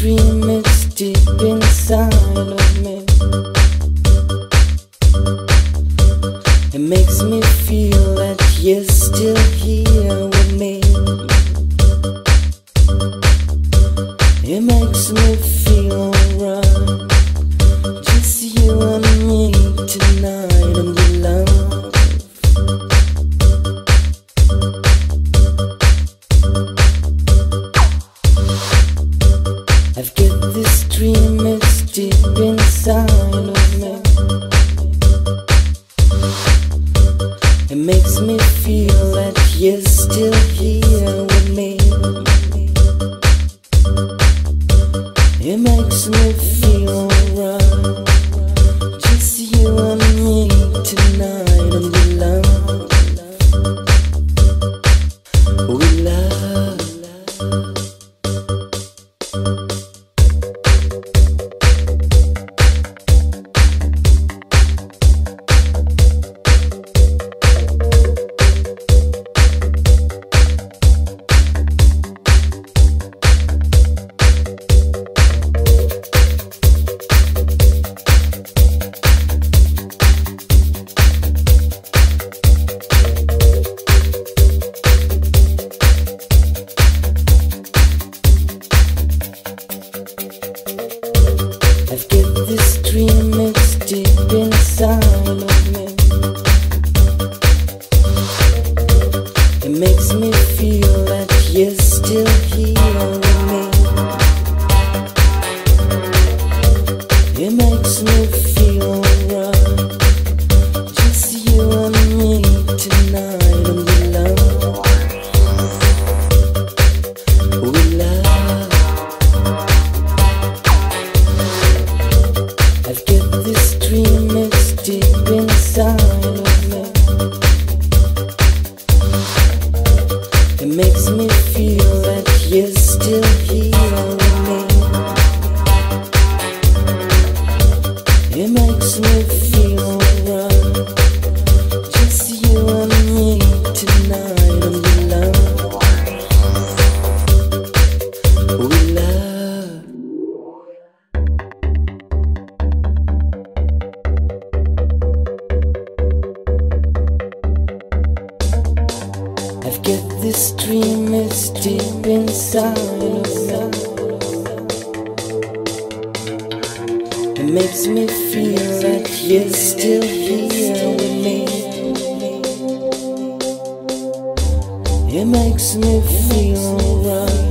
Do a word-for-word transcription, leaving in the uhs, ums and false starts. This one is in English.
dream, it's deep inside of me. It makes me feel that you're still here with me. It makes me feel alright, just you and me tonight, and the love. I've got this dream, it's deep inside of me. It makes me feel that you're still here with me. It makes me feel alright, just you and me tonight, and we love, we dream is deep inside of me. It makes me feel that you're still here with me. It makes me feel alright, just you and me tonight, and we love, we love. It makes me feel that you're still here with me. It makes me feel alright, just you and me tonight, and we love, we love. I've got this dream, it's deep inside of me. It makes me feel that you're still here with me. It makes me feel alright.